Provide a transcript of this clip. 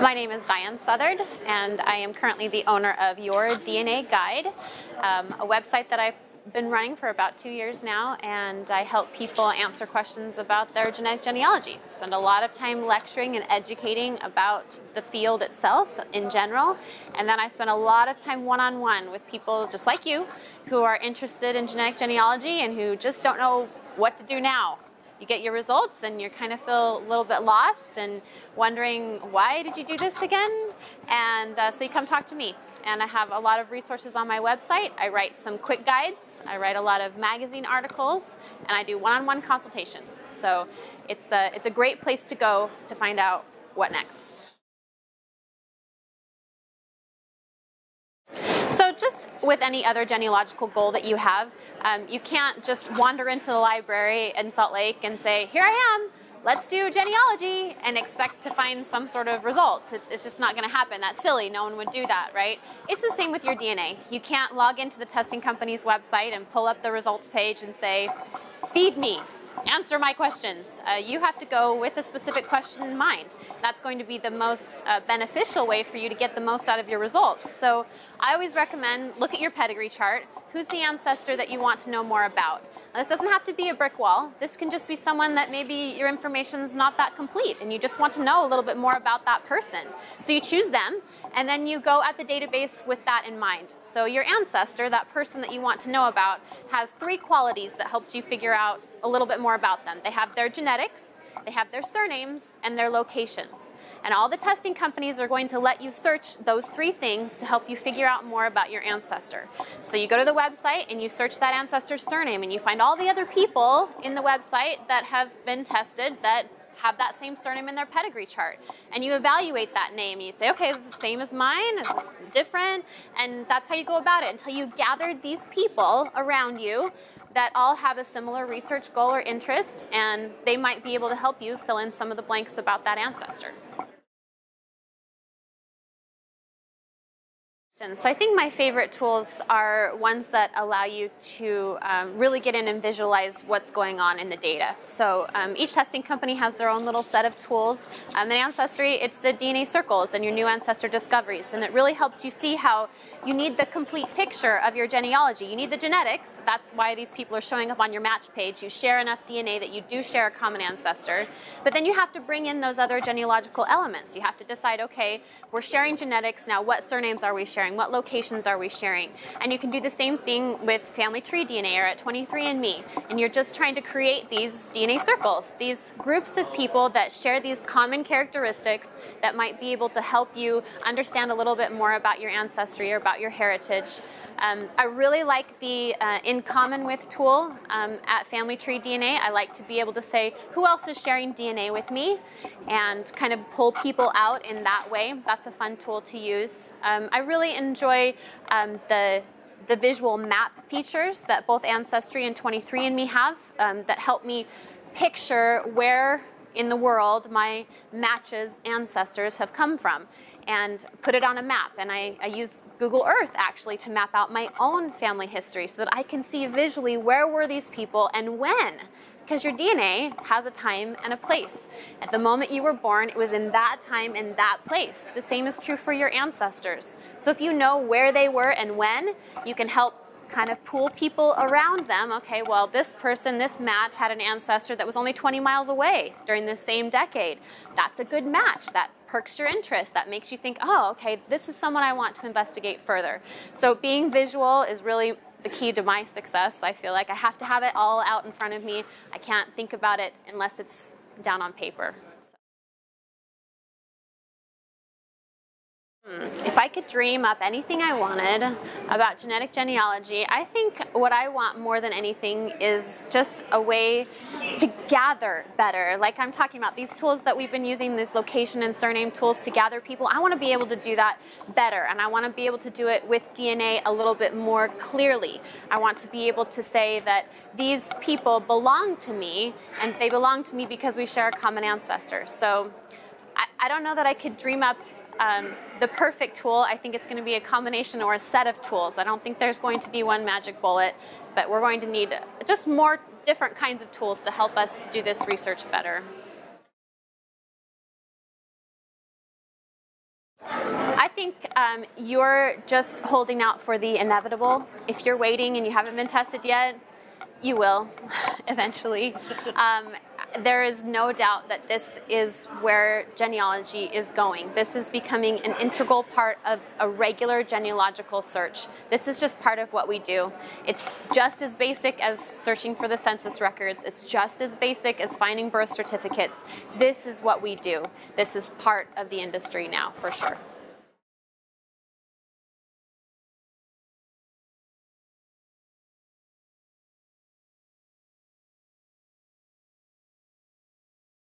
My name is Diahan Southard, and I am currently the owner of Your DNA Guide, a website that I've been running for about 2 years now, and I help people answer questions about their genetic genealogy. I spend a lot of time lecturing and educating about the field itself in general, and then I spend a lot of time one-on-one with people just like you who are interested in genetic genealogy and who just don't know what to do now. You get your results and you kind of feel a little bit lost and wondering, why did you do this again? And so you come talk to me. And I have a lot of resources on my website. I write some quick guides. I write a lot of magazine articles. And I do one-on-one consultations. So it's a great place to go to find out what next. So just with any other genealogical goal that you have, you can't just wander into the library in Salt Lake and say, here I am, let's do genealogy, and expect to find some sort of results. It's just not going to happen. That's silly. No one would do that, right? It's the same with your DNA. You can't log into the testing company's website and pull up the results page and say, feed me, answer my questions. You have to go with a specific question in mind. That's going to be the most beneficial way for you to get the most out of your results. So I always recommend, look at your pedigree chart. Who's the ancestor that you want to know more about? Now, this doesn't have to be a brick wall. This can just be someone that maybe your information's not that complete and you just want to know a little bit more about that person. So you choose them and then you go at the database with that in mind. So your ancestor, that person that you want to know about, has three qualities that helps you figure out a little bit more about them. They have their genetics, they have their surnames, and their locations. And all the testing companies are going to let you search those three things to help you figure out more about your ancestor. So you go to the website and you search that ancestor's surname and you find all the other people in the website that have been tested that have that same surname in their pedigree chart. And you evaluate that name and you say, okay, is this the same as mine? Is this different? And that's how you go about it until you gathered these people around you that all have a similar research goal or interest, and they might be able to help you fill in some of the blanks about that ancestor. So I think my favorite tools are ones that allow you to really get in and visualize what's going on in the data. So each testing company has their own little set of tools. In Ancestry, it's the DNA circles and your new ancestor discoveries. And it really helps you see how you need the complete picture of your genealogy. You need the genetics. That's why these people are showing up on your match page. You share enough DNA that you do share a common ancestor. But then you have to bring in those other genealogical elements. You have to decide, okay, we're sharing genetics. Now, what surnames are we sharing? What locations are we sharing? And you can do the same thing with Family Tree DNA or at 23andMe. And you're just trying to create these DNA circles, these groups of people that share these common characteristics that might be able to help you understand a little bit more about your ancestry or about your heritage. I really like the In Common With tool at Family Tree DNA. I like to be able to say, who else is sharing DNA with me? And kind of pull people out in that way. That's a fun tool to use. I really enjoy the visual map features that both Ancestry and 23andMe have that help me picture where in the world my matches' ancestors have come from and put it on a map. And I use Google Earth actually to map out my own family history so that I can see visually where were these people and when. Because your DNA has a time and a place. At the moment you were born, it was in that time and that place. The same is true for your ancestors. So if you know where they were and when, you can help kind of pool people around them. Okay, well, this person, this match had an ancestor that was only 20 miles away during the same decade. That's a good match. That perks your interest. That makes you think, oh, okay, this is someone I want to investigate further. So being visual is really the key to my success. I feel like I have to have it all out in front of me. I can't think about it unless it's down on paper. So. If I could dream up anything I wanted about genetic genealogy, I think what I want more than anything is just a way to gather better. Like I'm talking about these tools that we've been using, these location and surname tools to gather people. I want to be able to do that better, and I want to be able to do it with DNA a little bit more clearly. I want to be able to say that these people belong to me, and they belong to me because we share a common ancestor. So I don't know that I could dream up the perfect tool. I think it's going to be a combination or a set of tools. I don't think there's going to be one magic bullet, but we're going to need just more different kinds of tools to help us do this research better. think you're just holding out for the inevitable. If you're waiting and you haven't been tested yet, you will eventually. There is no doubt that this is where genealogy is going. This is becoming an integral part of a regular genealogical search. This is just part of what we do. It's just as basic as searching for the census records. It's just as basic as finding birth certificates. This is what we do. This is part of the industry now, for sure.